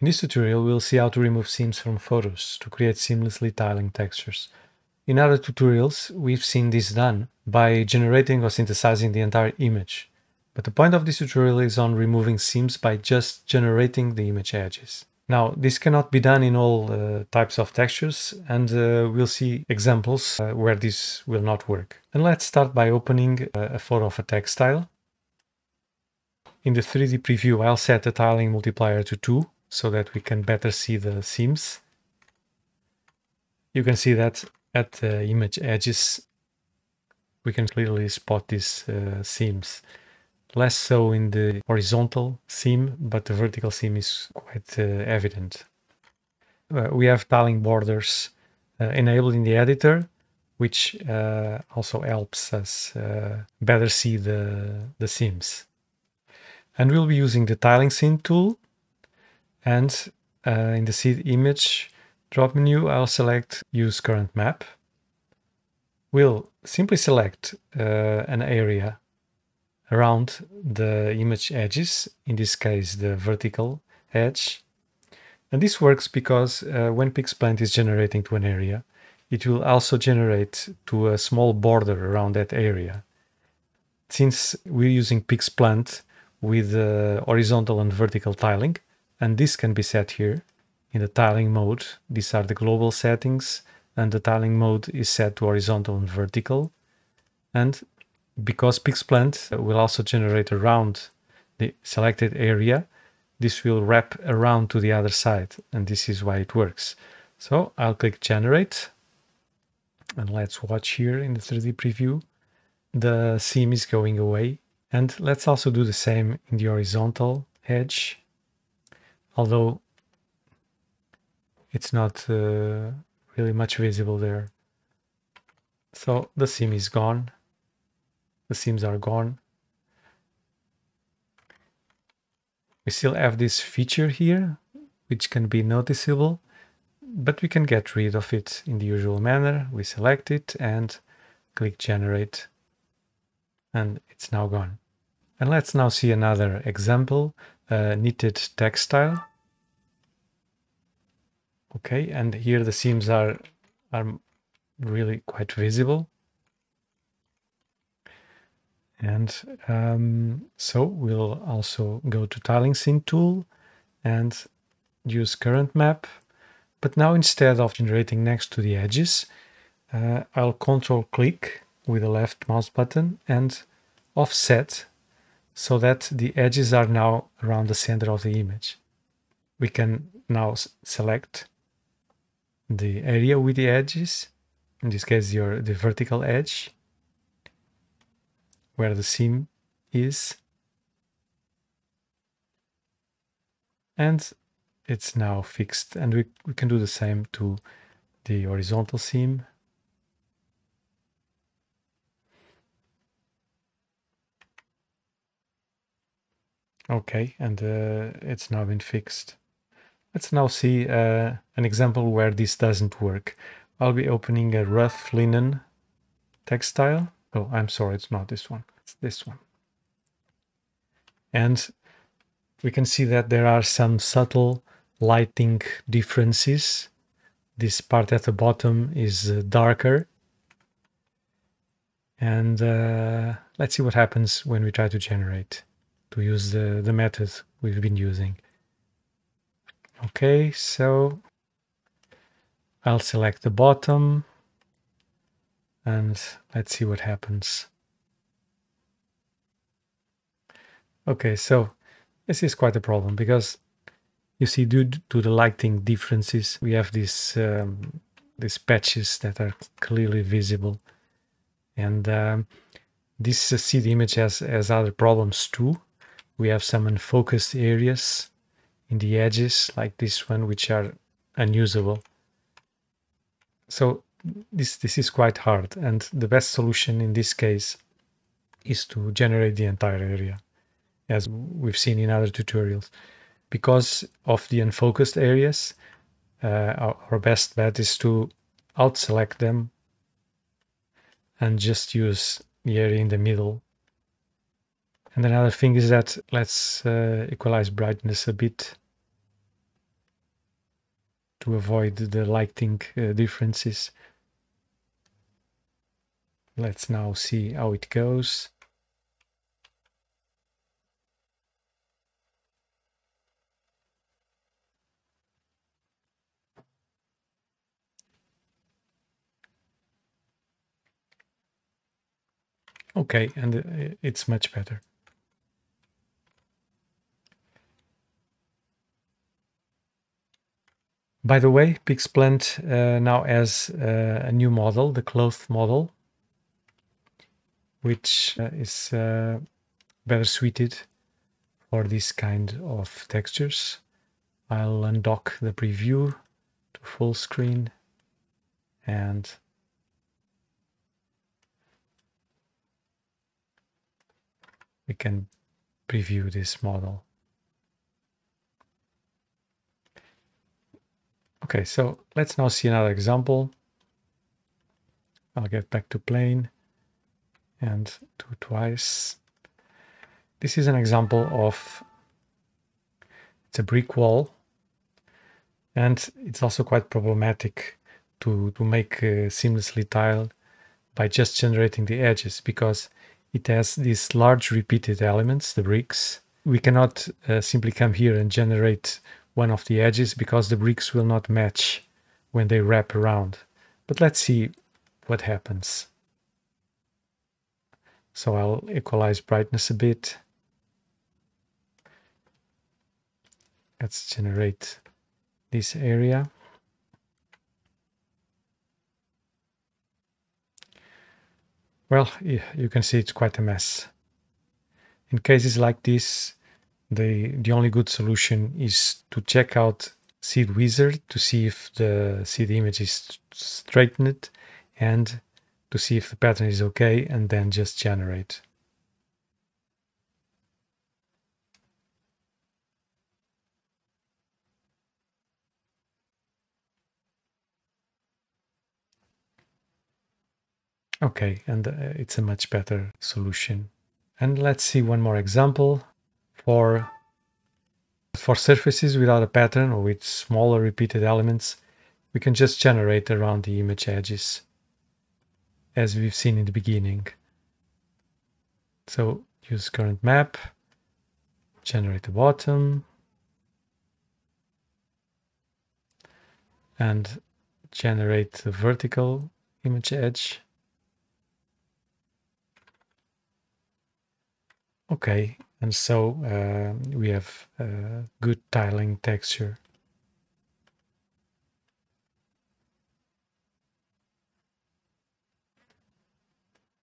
In this tutorial, we'll see how to remove seams from photos to create seamlessly tiling textures. In other tutorials, we've seen this done by generating or synthesizing the entire image. But the point of this tutorial is on removing seams by just generating the image edges. Now, this cannot be done in all types of textures, and we'll see examples where this will not work. And let's start by opening a photo of a textile. In the 3D preview, I'll set the tiling multiplier to 2 so that we can better see the seams. You can see that at the image edges, we can clearly spot these seams. Less so in the horizontal seam, but the vertical seam is quite evident. We have tiling borders enabled in the editor, which also helps us better see the seams. And we'll be using the tiling seam tool. And in the seed image drop menu, I'll select use current map. We'll simply select an area around the image edges, in this case the vertical edge. And this works because when PixPlant is generating to an area, it will also generate to a small border around that area. Since we're using PixPlant with horizontal and vertical tiling, and this can be set here in the tiling mode, these are the global settings, and the tiling mode is set to horizontal and vertical. And because PixPlant will also generate around the selected area, this will wrap around to the other side, and this is why it works. So I'll click Generate, and let's watch here in the 3D preview. The seam is going away, and let's also do the same in the horizontal edge, although it's not really much visible there. So the seam is gone. The seams are gone. We still have this feature here, which can be noticeable, but we can get rid of it in the usual manner. We select it and click Generate, and it's now gone. And let's now see another example, knitted textile. Okay, and here the seams are really quite visible. And so we'll also go to tiling seam tool and use current map. But now, instead of generating next to the edges, I'll control click with the left mouse button and offset so that the edges are now around the center of the image. We can now select the area with the edges, in this case the vertical edge, where the seam is, and it's now fixed. And we can do the same to the horizontal seam. Okay, and it's now been fixed. Let's now see an example where this doesn't work. I'll be opening a rough linen textile. Oh, I'm sorry, it's not this one, it's this one. And we can see that there are some subtle lighting differences. This part at the bottom is darker. And let's see what happens when we try to generate, to use the method we've been using. Okay, so I'll select the bottom, and let's see what happens. Okay, so this is quite a problem because you see, due to the lighting differences, we have these patches that are clearly visible. And this seed image has other problems too. We have some unfocused areas in the edges, like this one, which are unusable. So this is quite hard, and the best solution in this case is to generate the entire area, as we've seen in other tutorials. Because of the unfocused areas, our best bet is to out-select them and just use the area in the middle. And another thing is that let's equalize brightness a bit. to avoid the lighting differences. Let's now see how it goes. Okay, and it's much better. By the way, PixPlant now has a new model, the cloth model, which is better suited for this kind of textures. I'll undock the preview to full screen and we can preview this model. Okay, so let's now see another example. I'll get back to plane and do it twice. This is an example of, it's a brick wall, and it's also quite problematic to make seamlessly tile by just generating the edges, because it has these large repeated elements, the bricks. We cannot simply come here and generate one of the edges because the bricks will not match when they wrap around. But let's see what happens. So I'll equalize brightness a bit. Let's generate this area. Well, you can see it's quite a mess. In cases like this, the only good solution is to check out Seed Wizard to see if the seed image is straightened and to see if the pattern is okay, and then just generate. Okay, and it's a much better solution. And let's see one more example for surfaces without a pattern or with smaller repeated elements. We can just generate around the image edges, as we've seen in the beginning. So use current map, generate the bottom, and generate the vertical image edge. Okay, and so we have a good tiling texture.